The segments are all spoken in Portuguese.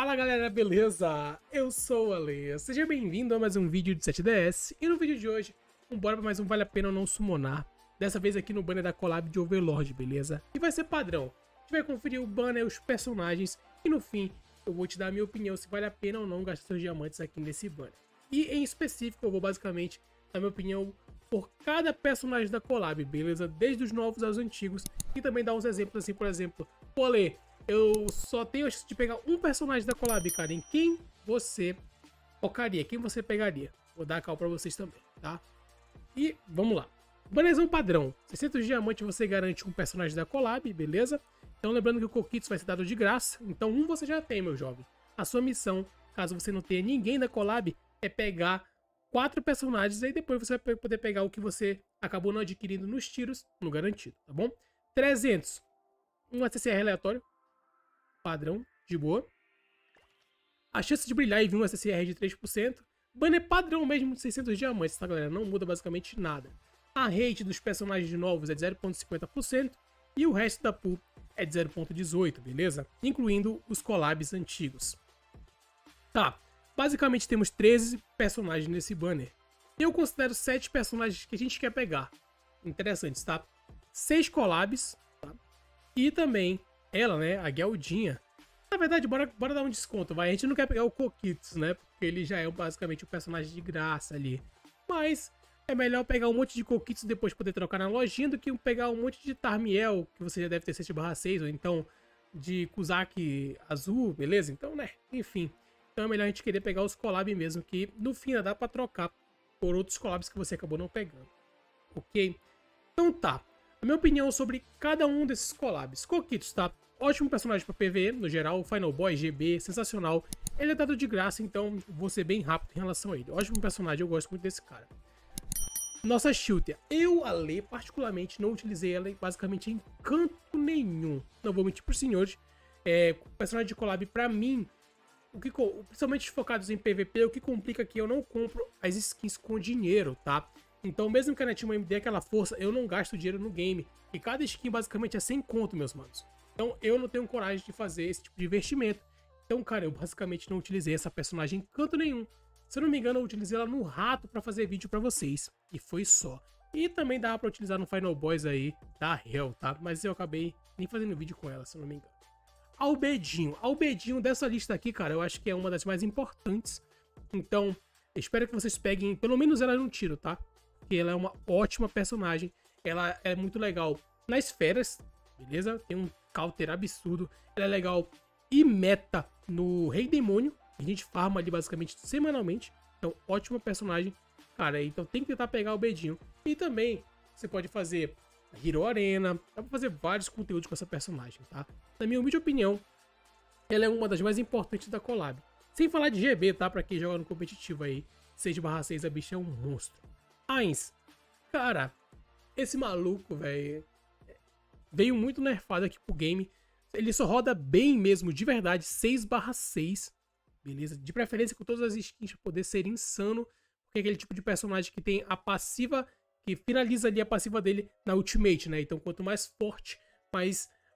Fala galera, beleza? Eu sou o Ale, seja bem-vindo a mais um vídeo de 7DS. E no vídeo de hoje, bora pra mais um Vale a Pena ou Não Summonar. Dessa vez aqui no banner da collab de Overlord, beleza? E vai ser padrão, a gente vai conferir o banner, os personagens. E no fim, eu vou te dar a minha opinião se vale a pena ou não gastar seus diamantes aqui nesse banner. E em específico, eu vou basicamente dar minha opinião por cada personagem da collab, beleza? Desde os novos aos antigos. E também dar uns exemplos assim, por exemplo, Ale, eu só tenho a chance de pegar um personagem da collab, cara. Em quem você focaria? Quem você pegaria? Vou dar a cal pra vocês também, tá? E vamos lá. Bannerzão padrão. 600 diamantes você garante um personagem da collab, beleza? Então lembrando que o Coquitos vai ser dado de graça. Então um você já tem, meu jovem. A sua missão, caso você não tenha ninguém da collab, é pegar 4 personagens. Aí depois você vai poder pegar o que você acabou não adquirindo nos tiros, no garantido, tá bom? 300. Um ACCR aleatório. Padrão, de boa. A chance de brilhar e vir um SCR de 3%. Banner padrão mesmo de 600 diamantes, tá galera? Não muda basicamente nada. A rate dos personagens novos é de 0,50%. E o resto da pool é de 0,18%, beleza? Incluindo os collabs antigos. Tá, basicamente temos 13 personagens nesse banner. Eu considero 7 personagens que a gente quer pegar. Interessantes, tá? 6 collabs, tá? E também... ela, né? A Gueldinha. Na verdade, bora dar um desconto, vai. A gente não quer pegar o Coquitos, né? Porque ele já é basicamente um personagem de graça ali. Mas é melhor pegar um monte de Coquitos e depois poder trocar na lojinha do que pegar um monte de Tarmiel, que você já deve ter 7/6, ou então de Kuzaki azul, beleza? Então, né? Enfim. Então é melhor a gente querer pegar os collabs mesmo, que no fim ainda dá pra trocar por outros collabs que você acabou não pegando. Ok? Então tá. A minha opinião sobre cada um desses collabs. Coquitos, tá? Ótimo personagem para PvE, no geral. Final Boy, GB, sensacional. Ele é dado de graça, então vou ser bem rápido em relação a ele. Ótimo personagem, eu gosto muito desse cara. Nossa Shooter. Eu, Ale, particularmente, não utilizei ela basicamente em canto nenhum. Não vou mentir pros senhores. Personagem de collab, pra mim, principalmente focados em PvP, o que complica é que eu não compro as skins com dinheiro, tá? Então, mesmo que a Netinha dê aquela força, eu não gasto dinheiro no game. E cada skin, basicamente, é 100 conto, meus manos. Então, eu não tenho coragem de fazer esse tipo de investimento. Então, cara, eu basicamente não utilizei essa personagem em canto nenhum. Se eu não me engano, eu utilizei ela no rato pra fazer vídeo pra vocês. E foi só. E também dava pra utilizar no Final Boys aí, da Hell, tá? Mas eu acabei nem fazendo vídeo com ela, se eu não me engano. Albedinho. Albedinho dessa lista aqui, cara, eu acho que é uma das mais importantes. Então, espero que vocês peguem, pelo menos ela num tiro, tá? Porque ela é uma ótima personagem, ela é muito legal nas feras, beleza? Tem um counter absurdo, ela é legal e meta no Rei Demônio, a gente farma ali basicamente semanalmente, então ótima personagem, cara, então tem que tentar pegar o Bedinho. E também você pode fazer Hero Arena, dá pra fazer vários conteúdos com essa personagem, tá? Na minha humilde opinião, ela é uma das mais importantes da collab, sem falar de GB, tá? Pra quem joga no competitivo aí, 6/6 a bicha é um monstro. Ainz, cara, esse maluco, velho, veio muito nerfado aqui pro game. Ele só roda bem mesmo, de verdade, 6/6, beleza? De preferência com todas as skins pra poder ser insano, porque é aquele tipo de personagem que tem a passiva, que finaliza ali a passiva dele na ultimate, né? Então quanto mais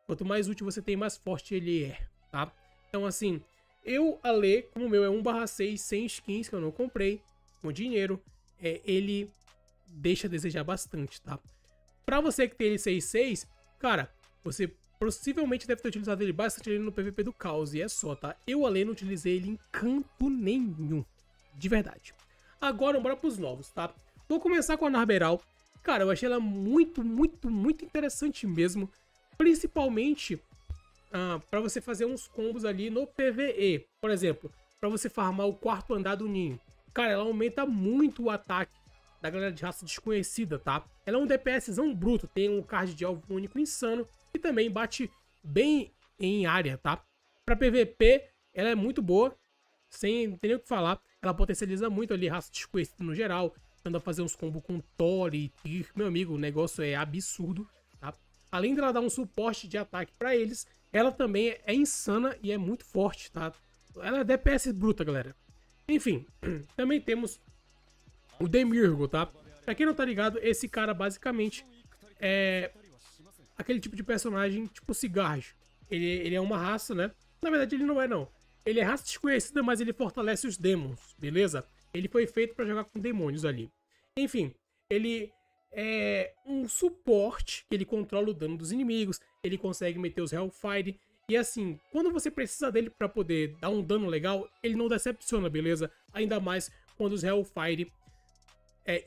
ult você tem, mais forte ele é, tá? Então assim, eu, Ale, como o meu é 1/6, sem skins, que eu não comprei, com dinheiro, ele... deixa a desejar bastante, tá? Pra você que tem ele 6/6, cara, você possivelmente deve ter utilizado ele bastante ali no PvP do Caos, e é só, tá? Eu, além, não utilizei ele em canto nenhum, de verdade. Agora, bora pros novos, tá? Vou começar com a Narberal. Cara, eu achei ela muito interessante mesmo, principalmente pra você fazer uns combos ali no PvE. Por exemplo, pra você farmar o 4º andar do ninho. Cara, ela aumenta muito o ataque da galera de raça desconhecida, tá? Ela é um DPSzão bruto, tem um card de alvo único insano e também bate bem em área, tá? Pra PVP, ela é muito boa, sem ter nem o que falar. Ela potencializa muito ali raça desconhecida no geral, tentando fazer uns combos com Tori e Tyr. Meu amigo, o negócio é absurdo, tá? Além dela dar um suporte de ataque pra eles, ela também é insana e é muito forte, tá? Ela é DPS bruta, galera. Enfim, também temos... o Demiurgo, tá? Pra quem não tá ligado, esse cara basicamente é aquele tipo de personagem tipo cigarro. Ele é uma raça, né? Na verdade ele não é não. Ele é raça desconhecida, mas ele fortalece os demons, beleza? Ele foi feito para jogar com demônios ali. Enfim, ele é um suporte, ele controla o dano dos inimigos, ele consegue meter os Hellfire. E assim, quando você precisa dele para poder dar um dano legal, ele não decepciona, beleza? Ainda mais quando os Hellfire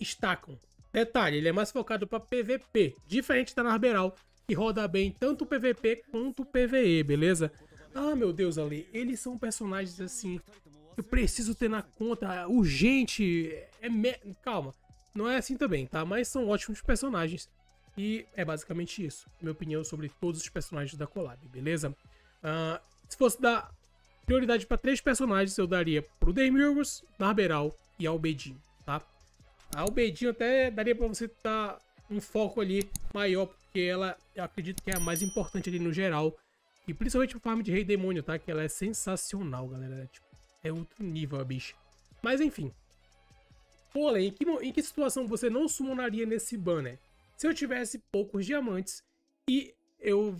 estacam. Detalhe, ele é mais focado para PVP, diferente da Narberal, que roda bem tanto o PVP quanto o PVE, beleza? Ah, meu Deus, ali, eles são personagens assim, eu preciso ter na conta, urgente, calma, não é assim também, tá? Mas são ótimos personagens. E é basicamente isso, minha opinião sobre todos os personagens da collab, beleza? Se fosse dar prioridade para 3 personagens, eu daria pro Demiurgo, Narberal e Albedinha, tá? A Albedinha até daria para você dar um foco ali maior, porque ela, eu acredito que é a mais importante ali no geral. E principalmente o farm de Rei Demônio, tá? Que ela é sensacional, galera. Tipo, é outro nível a bicha. Mas enfim. Pô, em que situação você não summonaria nesse banner? Se eu tivesse poucos diamantes, e eu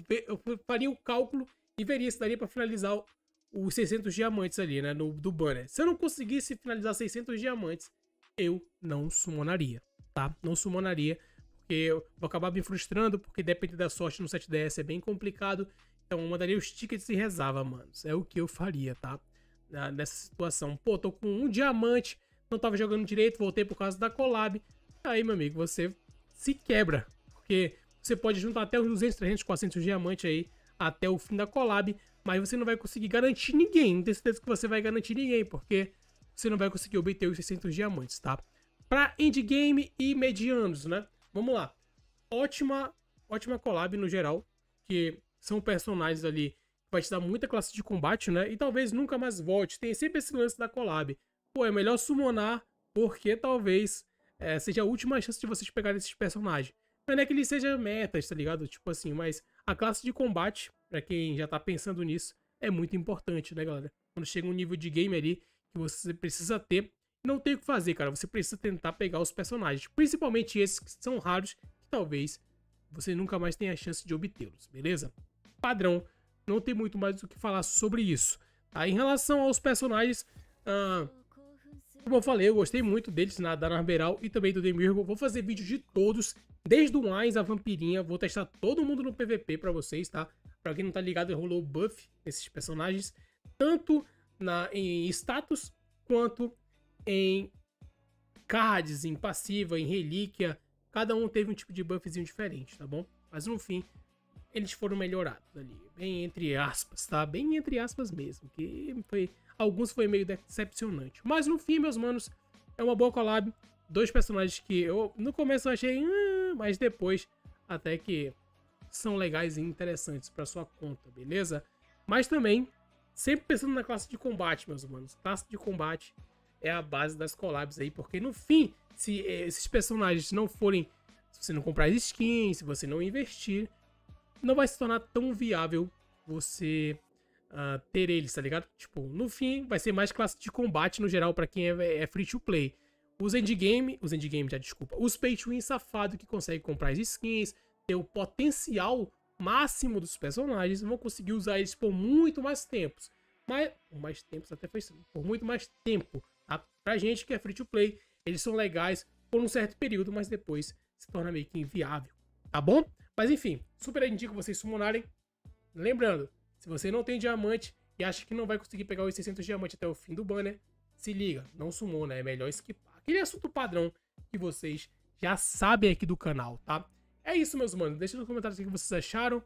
faria o cálculo e veria se daria para finalizar os 600 diamantes ali, né? Do banner. Se eu não conseguisse finalizar 600 diamantes, eu não summonaria, tá? Não summonaria, porque eu vou acabar me frustrando, porque depender da sorte no 7DS é bem complicado. Então eu mandaria os tickets e rezava, mano. É o que eu faria, tá? Nessa situação. Pô, tô com um diamante, não tava jogando direito, voltei por causa da collab. Aí, meu amigo, você se quebra. Porque você pode juntar até uns 200, 300, 400 diamantes aí até o fim da collab. Mas você não vai conseguir garantir ninguém. Não tenho certeza que você vai garantir ninguém, porque você não vai conseguir obter os 600 diamantes, tá? Pra endgame e medianos, né? Vamos lá. Ótima collab no geral, que são personagens ali que vai te dar muita classe de combate, né? E talvez nunca mais volte. Tem sempre esse lance da collab. Pô, é melhor summonar, porque talvez seja a última chance de vocês pegarem esses personagens. Mas não é que ele seja metas, tá ligado? Tipo assim, mas a classe de combate, pra quem já tá pensando nisso, é muito importante, né, galera? Quando chega um nível de game ali que você precisa ter, não tem o que fazer, cara. Você precisa tentar pegar os personagens, principalmente esses que são raros, que talvez você nunca mais tenha a chance de obtê-los, beleza? Padrão, não tem muito mais o que falar sobre isso, tá? Em relação aos personagens, como eu falei, eu gostei muito deles, da Narberal e também do Demiurgo. Vou fazer vídeo de todos, desde o Ainz, a Vampirinha, vou testar todo mundo no PVP pra vocês, tá? Pra quem não tá ligado, rolou buff nesses personagens, tanto em status, quanto em cards, em passiva, em relíquia. Cada um teve um tipo de buffzinho diferente, tá bom? Mas no fim, eles foram melhorados ali, bem entre aspas, tá? Bem entre aspas mesmo, que foi, alguns foi meio decepcionante. Mas no fim, meus manos, é uma boa collab, 2 personagens que eu no começo achei, mas depois até que são legais e interessantes para sua conta, beleza? Mas também, sempre pensando na classe de combate, meus manos, classe de combate é a base das collabs aí, porque no fim, se esses personagens não forem, se você não comprar as skins, se você não investir, não vai se tornar tão viável você ter eles, tá ligado? Tipo, no fim, vai ser mais classe de combate no geral pra quem é free to play. Os pay to win safado que consegue comprar as skins, ter o potencial máximo dos personagens, vão conseguir usar eles por muito mais tempos. Mas, por mais tempos até faz tempo, por muito mais tempo, tá? Pra gente que é free to play, eles são legais por um certo período, mas depois se torna meio que inviável, tá bom? Mas enfim, super indico vocês summonarem. Lembrando, se você não tem diamante e acha que não vai conseguir pegar os 600 diamantes até o fim do banner, se liga, não summona, é melhor skipar. Aquele assunto padrão que vocês já sabem aqui do canal, tá? É isso, meus manos, deixa nos comentários o que vocês acharam.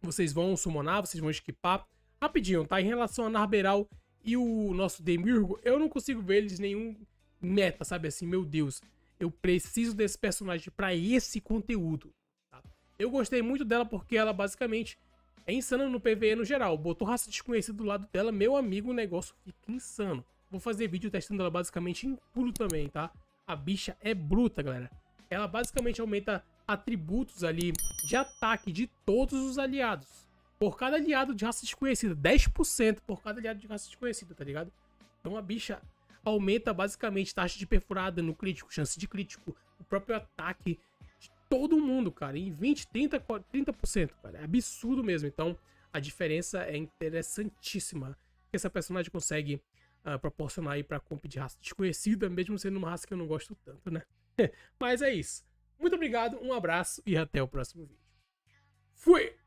Vocês vão summonar, vocês vão skipar. Rapidinho, tá? Em relação a Narberal e o nosso Demiurgo, eu não consigo ver eles nenhum meta, sabe assim, meu Deus. Eu preciso desse personagem para esse conteúdo, tá? Eu gostei muito dela porque ela basicamente é insana no PvE no geral. Botou raça desconhecida do lado dela, meu amigo, o negócio fica insano. Vou fazer vídeo testando ela basicamente em tudo também, tá? A bicha é bruta, galera. Ela basicamente aumenta atributos ali de ataque de todos os aliados. Por cada aliado de raça desconhecida, 10% por cada aliado de raça desconhecida, tá ligado? Então a bicha aumenta basicamente taxa de perfurada no crítico, chance de crítico, o próprio ataque de todo mundo, cara, em 20%, 30%, cara, é absurdo mesmo. Então a diferença é interessantíssima. Essa personagem consegue proporcionar aí pra comp de raça desconhecida, mesmo sendo uma raça que eu não gosto tanto, né? Mas é isso. Muito obrigado, um abraço e até o próximo vídeo. Fui!